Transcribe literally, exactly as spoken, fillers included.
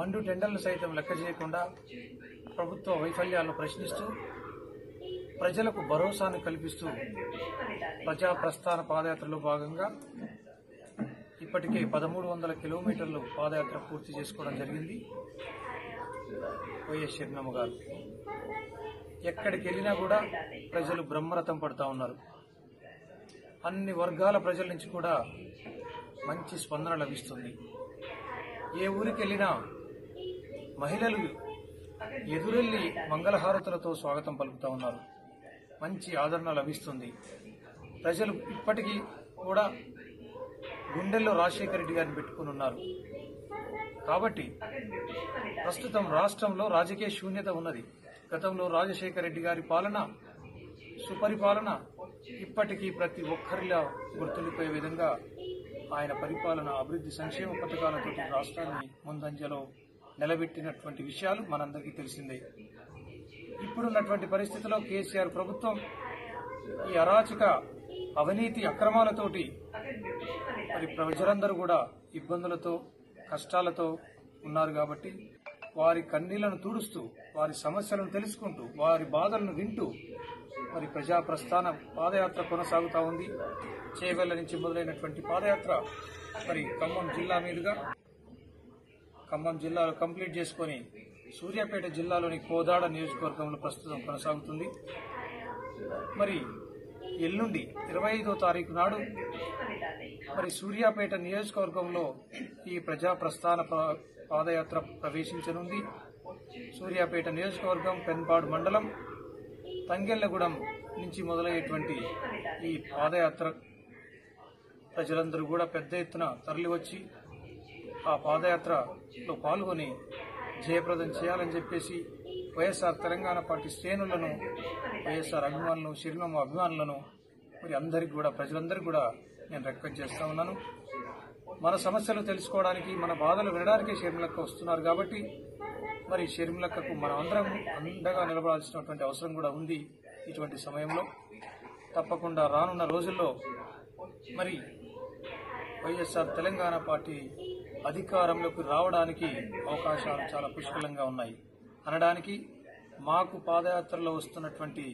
మండు టెండర్లు సైతం లెక్క చేయకుండా ప్రభుత్వ వైఫల్యాలను ప్రశ్నిస్తూ ప్రజలకు భరోసాను కల్పిస్తూ ప్రజా ప్రస్థాన పాదయాత్రలో భాగంగా ఇప్పటికే పదమూడు వందల కిలోమీటర్లు పాదయాత్ర పూర్తి చేసుకోవడం జరిగింది. వైఎస్ షర్మిలమ్మ గారు ఎక్కడికి వెళ్ళినా కూడా ప్రజలు బ్రహ్మరథం పడుతూ ఉన్నారు. అన్ని వర్గాల ప్రజల నుంచి కూడా మంచి స్పందన లభిస్తుంది. ఏ ఊరికి వెళ్ళినా మహిళలు ఎదురెళ్లి మంగళహారతులతో స్వాగతం పలుకుతూ ఉన్నారు. మంచి ఆదరణ లభిస్తుంది. ప్రజలు ఇప్పటికీ కూడా గుండెల్లో రాజశేఖర రెడ్డి గారిని పెట్టుకుని ఉన్నారు. కాబట్టి ప్రస్తుతం రాష్ట్రంలో రాజకీయ శూన్యత ఉన్నది. గతంలో రాజశేఖర రెడ్డి గారి పాలన, సుపరిపాలన ఇప్పటికీ ప్రతి ఒక్కరిలా గుర్తులిపోయే విధంగా ఆయన పరిపాలన, అభివృద్ధి, సంక్షేమ పథకాలతో రాష్ట్రాన్ని ముందంజలో నిలబెట్టినటువంటి విషయాలు మనందరికీ తెలిసిందే. ఇప్పుడున్నటువంటి పరిస్థితిలో కేసీఆర్ ప్రభుత్వం ఈ అరాచక, అవినీతి, అక్రమాలతోటి మరి ప్రజలందరూ కూడా ఇబ్బందులతో, కష్టాలతో ఉన్నారు. కాబట్టి వారి కన్నీళ్లను తుడుస్తూ, వారి సమస్యలను తెలుసుకుంటూ, వారి బాధలను వింటూ మరి ప్రజా ప్రస్థాన పాదయాత్ర కొనసాగుతూ ఉంది. చేవెళ్ల నుంచి మొదలైనటువంటి పాదయాత్ర మరి ఖమ్మం జిల్లా మీదుగా ఖమ్మం జిల్లాలో కంప్లీట్ చేసుకుని సూర్యాపేట జిల్లాలోని కోదాడ నియోజకవర్గంలో ప్రస్తుతం కొనసాగుతుంది. మరి ఎల్లుండి ఇరవై ఐదో తారీఖు నాడు మరి సూర్యాపేట నియోజకవర్గంలో ఈ ప్రజా ప్రస్థాన పాదయాత్ర ప్రవేశించనుంది. సూర్యాపేట నియోజకవర్గం పెన్పాడు మండలం తంగెళ్లగూడెం నుంచి మొదలయ్యేటువంటి ఈ పాదయాత్ర ప్రజలందరూ కూడా పెద్ద ఎత్తున తరలివచ్చి ఆ పాదయాత్రలో పాల్గొని జయప్రదం చేయాలని చెప్పేసి వైఎస్ఆర్ తెలంగాణ పార్టీ శ్రేణులను, వైఎస్ఆర్ అభిమానులను, షర్మిలమ్మ అభిమానులను మరి అందరికీ కూడా, ప్రజలందరికీ కూడా నేను రిక్వెస్ట్ చేస్తా ఉన్నాను. మన సమస్యలు తెలుసుకోవడానికి, మన బాధలు వినడానికే షర్మిలక్క వస్తున్నారు. కాబట్టి మరి షర్మిలక్కకు మనం అందరం అండగా నిలబడాల్సినటువంటి అవసరం కూడా ఉంది. ఇటువంటి సమయంలో తప్పకుండా రానున్న రోజుల్లో మరి వైఎస్ఆర్ తెలంగాణ పార్టీ అధికారంలోకి రావడానికి అవకాశాలు చాలా పుష్కలంగా ఉన్నాయి అనడానికి మాకు పాదయాత్రలో వస్తున్నటువంటి